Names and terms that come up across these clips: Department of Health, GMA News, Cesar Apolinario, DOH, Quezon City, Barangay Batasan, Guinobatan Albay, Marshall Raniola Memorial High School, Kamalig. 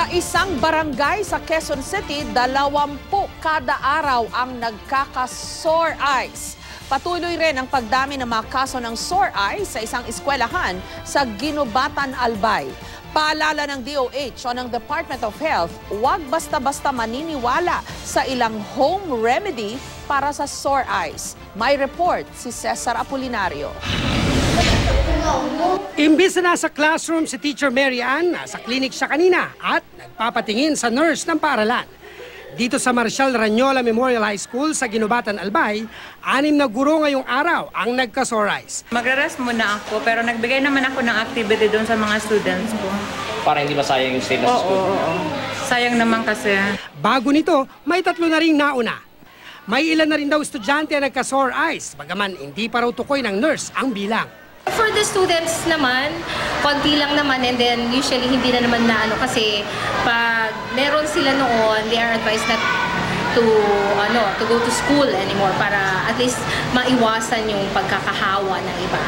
Sa isang barangay sa Quezon City, 20 kada araw ang nagkaka-sore eyes. Patuloy rin ang pagdami ng mga kaso ng sore eyes sa isang eskwelahan sa Guinobatan Albay. Paalala ng DOH o ng Department of Health, huwag basta-basta maniniwala sa ilang home remedy para sa sore eyes. May report si Cesar Apolinario. Imbis na nasa classroom si Teacher Mary Ann, nasa clinic siya kanina at nagpapatingin sa nurse ng paaralan. Dito sa Marshall Raniola Memorial High School sa Guinobatan Albay, 6 na guro ngayong araw ang nagka-sore eyes. Magre-rest muna ako pero nagbigay naman ako ng activity doon sa mga students ko. Para hindi masayang yung stay na school. Oo. Sayang naman kasi. Bago nito, may 3 na ring nauna. May ilan na rin daw estudyante ang nagka-sore eyes, bagaman hindi pa raw tukoy ng nurse ang bilang. For the students naman, konti lang naman, and then usually hindi na naman na kasi pag meron sila noon, they are advised not to go to school anymore para at least maiwasan yung pagkakahawa ng iba.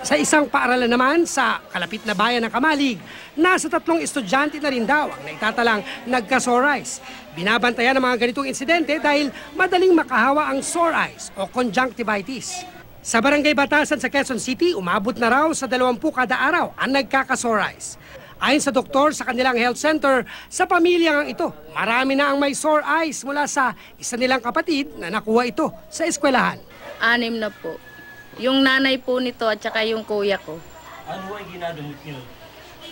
Sa isang paaralan naman sa kalapit na bayan ng Kamalig, nasa 3 estudyante na rin daw ang naitatalang nagka-sore eyes. Binabantayan ang mga ganitong insidente dahil madaling makahawa ang sore eyes o conjunctivitis. Sa Barangay Batasan sa Quezon City, umabot na raw sa 20 kada araw ang nagkaka-sore eyes. Ayon sa doktor sa kanilang health center, sa pamilya ng ito, marami na ang may sore eyes mula sa isa nilang kapatid na nakuha ito sa eskwelahan. 6 na po. Yung nanay po nito at saka yung kuya ko. Ano ang ginadamot niyo?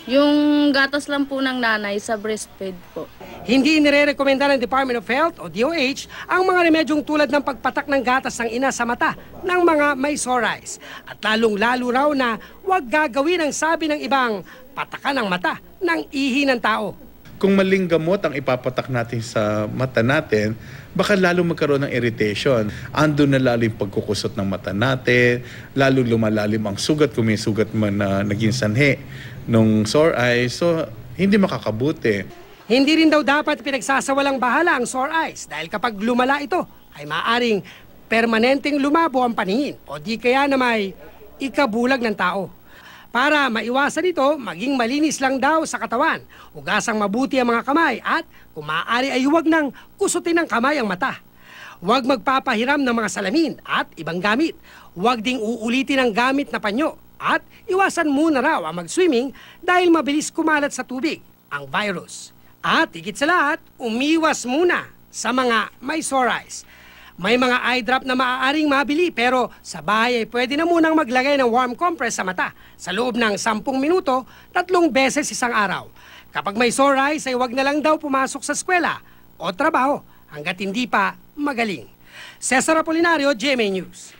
Yung gatas lang po ng nanay sa breastfeed po. Hindi inirekomenda ng Department of Health o DOH ang mga remedyong tulad ng pagpatak ng gatas ng ina sa mata ng mga may sore eyes. At lalong-lalo raw na huwag gagawin ang sabi ng ibang patakan ng mata ng ihi ng tao. Kung maling gamot ang ipapatak natin sa mata natin, baka lalo magkaroon ng irritation. Ando na lalo yung pagkukusot ng mata natin, lalo lumalalim ang sugat kung may sugat man na naging sanhi nung sore eyes, so hindi makakabuti. Hindi rin daw dapat pinagsasawalang bahala ang sore eyes dahil kapag lumala ito ay maaring permanenteng lumabo ang paningin o di kaya na may ikabulag ng tao. Para maiwasan ito, maging malinis lang daw sa katawan, hugasang mabuti ang mga kamay at kung maaari ay huwag nang kusutin ng kamay ang mata. Huwag magpapahiram ng mga salamin at ibang gamit. Huwag ding uulitin ang gamit na panyo. At iwasan muna raw ang mag-swimming dahil mabilis kumalat sa tubig ang virus. At higit sa lahat, umiwas muna sa mga may sore eyes. May mga eye drop na maaaring mabili pero sa bahay ay pwede na munang maglagay ng warm compress sa mata sa loob ng 10 minuto 3 beses isang araw. Kapag may sore eyes ay huwag na lang daw pumasok sa eskwela o trabaho hanggat hindi pa magaling. Cesar Apolinario, GMA News.